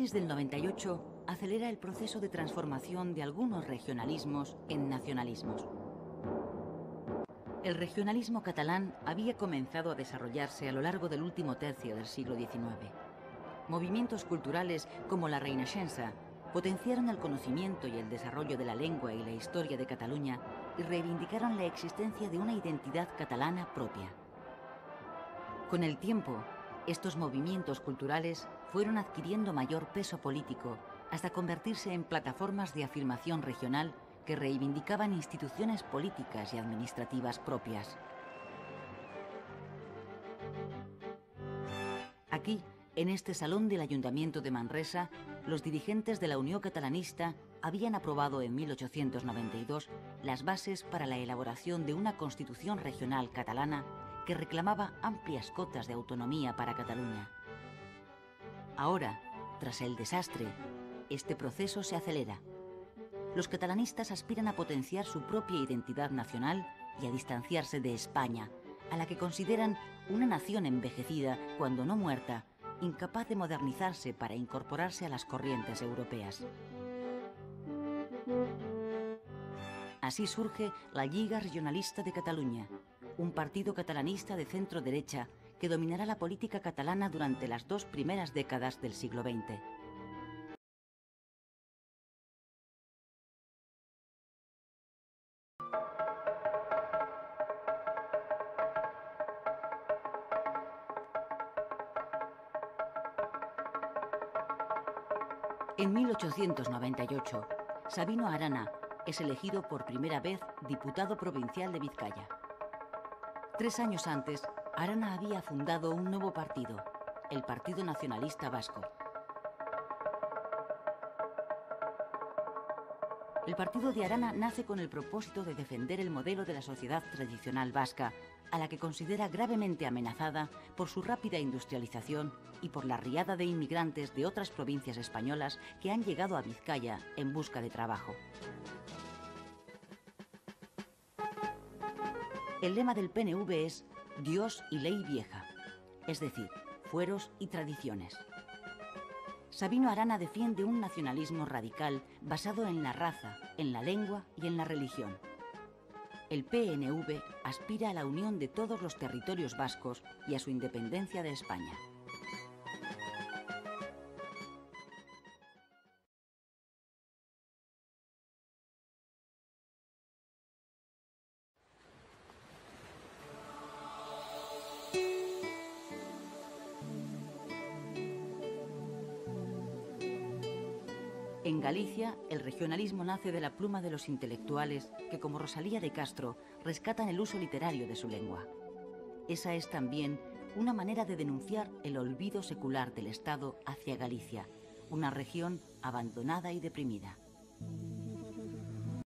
crisis del 98 acelera el proceso de transformación de algunos regionalismos en nacionalismos. El regionalismo catalán había comenzado a desarrollarse a lo largo del último tercio del siglo XIX. Movimientos culturales como la Renaixença potenciaron el conocimiento y el desarrollo de la lengua y la historia de Cataluña y reivindicaron la existencia de una identidad catalana propia. Con el tiempo, estos movimientos culturales fueron adquiriendo mayor peso político hasta convertirse en plataformas de afirmación regional que reivindicaban instituciones políticas y administrativas propias. Aquí, en este salón del Ayuntamiento de Manresa, los dirigentes de la Unión Catalanista habían aprobado en 1892 las bases para la elaboración de una Constitución Regional Catalana que reclamaba amplias cotas de autonomía para Cataluña. Ahora, tras el desastre, este proceso se acelera. Los catalanistas aspiran a potenciar su propia identidad nacional y a distanciarse de España, a la que consideran una nación envejecida, cuando no muerta, incapaz de modernizarse para incorporarse a las corrientes europeas. Así surge la Liga Regionalista de Cataluña, un partido catalanista de centro-derecha que dominará la política catalana durante las dos primeras décadas del siglo XX. En 1898, Sabino Arana es elegido por primera vez diputado provincial de Vizcaya. 3 años antes, Arana había fundado un nuevo partido, el Partido Nacionalista Vasco. El partido de Arana nace con el propósito de defender el modelo de la sociedad tradicional vasca, a la que considera gravemente amenazada por su rápida industrialización y por la riada de inmigrantes de otras provincias españolas que han llegado a Vizcaya en busca de trabajo. El lema del PNV es Dios y ley vieja, es decir, fueros y tradiciones. Sabino Arana defiende un nacionalismo radical basado en la raza, en la lengua y en la religión. El PNV aspira a la unión de todos los territorios vascos y a su independencia de España. En Galicia, el regionalismo nace de la pluma de los intelectuales que, como Rosalía de Castro, rescatan el uso literario de su lengua. Esa es también una manera de denunciar el olvido secular del Estado hacia Galicia, una región abandonada y deprimida.